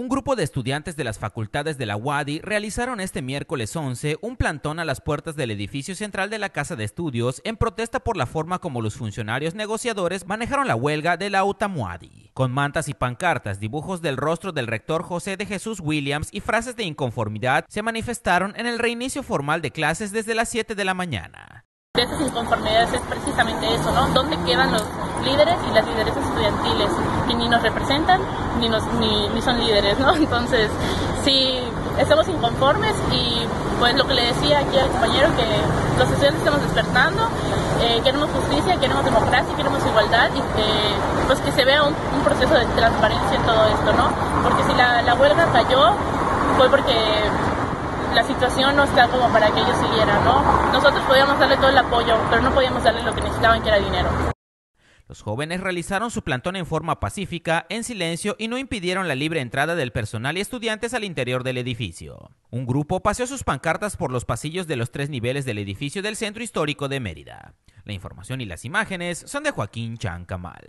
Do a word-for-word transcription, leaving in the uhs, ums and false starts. Un grupo de estudiantes de las facultades de la Autamuady realizaron este miércoles once un plantón a las puertas del edificio central de la Casa de Estudios en protesta por la forma como los funcionarios negociadores manejaron la huelga de la Autamuady. Con mantas y pancartas, dibujos del rostro del rector José de Jesús Williams y frases de inconformidad se manifestaron en el reinicio formal de clases desde las siete de la mañana. Esas inconformidades es precisamente eso, ¿no? ¿Dónde quedan los líderes y las lideresas estudiantiles que ni nos representan ni, nos, ni, ni son líderes, ¿no? Entonces, sí, estamos inconformes y pues lo que le decía aquí al compañero, que los estudiantes estamos despertando, eh, queremos justicia, queremos democracia, queremos igualdad y que, pues que se vea un, un proceso de transparencia en todo esto, ¿no? Porque si la, la huelga cayó fue porque la situación no está como para que ellos siguieran, ¿no? Nosotros podíamos darle todo el apoyo, pero no podíamos darle lo que necesitaban, que era dinero. Los jóvenes realizaron su plantón en forma pacífica, en silencio, y no impidieron la libre entrada del personal y estudiantes al interior del edificio. Un grupo paseó sus pancartas por los pasillos de los tres niveles del edificio del Centro Histórico de Mérida. La información y las imágenes son de Joaquín Chan Camal.